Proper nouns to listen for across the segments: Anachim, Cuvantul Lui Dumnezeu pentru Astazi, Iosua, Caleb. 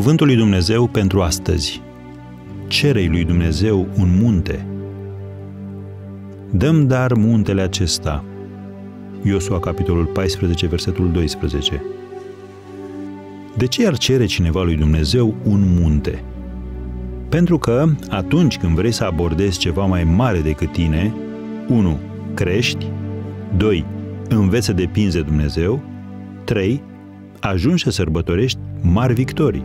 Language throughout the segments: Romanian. Cuvântul lui Dumnezeu pentru astăzi. Cerei lui Dumnezeu un munte. Dăm dar muntele acesta. Iosua, capitolul 14, versetul 12. De ce ar cere cineva lui Dumnezeu un munte? Pentru că atunci când vrei să abordezi ceva mai mare decât tine, 1. Crești, 2. Înveți să depinzi de Dumnezeu, 3. Ajungi să sărbătorești mari victorii.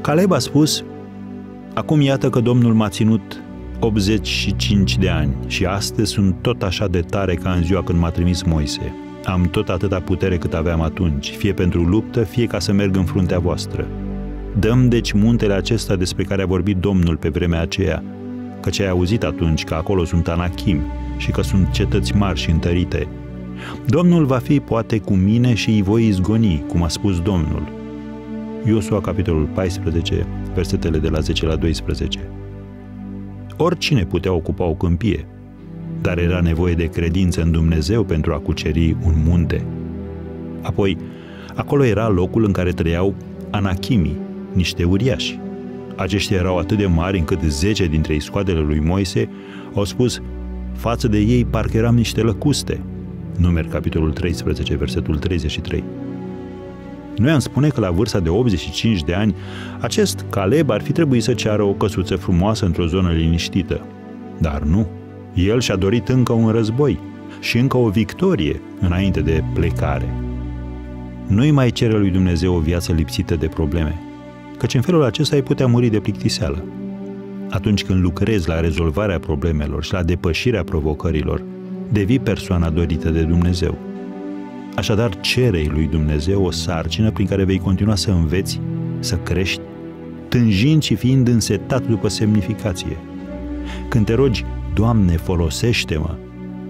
Caleb a spus: acum iată că Domnul m-a ținut 85 de ani și astăzi sunt tot așa de tare ca în ziua când m-a trimis Moise. Am tot atâta putere cât aveam atunci, fie pentru luptă, fie ca să merg în fruntea voastră. Dăm deci muntele acesta despre care a vorbit Domnul pe vremea aceea, căci ai auzit atunci că acolo sunt Anachim și că sunt cetăți mari și întărite. Domnul va fi poate cu mine și îi voi izgoni, cum a spus Domnul. Iosua, capitolul 14, versetele de la 10 la 12. Oricine putea ocupa o câmpie, dar era nevoie de credință în Dumnezeu pentru a cuceri un munte. Apoi, acolo era locul în care trăiau anachimii, niște uriași. Aceștia erau atât de mari încât 10 dintre iscoadele lui Moise au spus: față de ei parcă eram niște lăcuste. Numeri, capitolul 13, versetul 33. Noi am spune că la vârsta de 85 de ani, acest Caleb ar fi trebuit să ceară o căsuță frumoasă într-o zonă liniștită. Dar nu. El și-a dorit încă un război și încă o victorie înainte de plecare. Nu-i mai cere lui Dumnezeu o viață lipsită de probleme, căci în felul acesta ai putea muri de plictiseală. Atunci când lucrezi la rezolvarea problemelor și la depășirea provocărilor, devii persoana dorită de Dumnezeu. Așadar, cere-i lui Dumnezeu o sarcină prin care vei continua să înveți, să crești, tânjind și fiind însetat după semnificație. Când te rogi: Doamne, folosește-mă,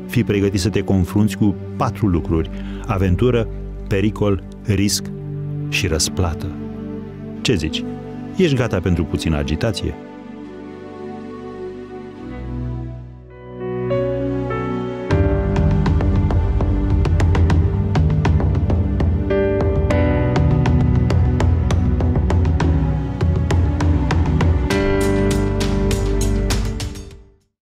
fii pregătit să te confrunți cu 4 lucruri: aventură, pericol, risc și răsplată. Ce zici? Ești gata pentru puțină agitație?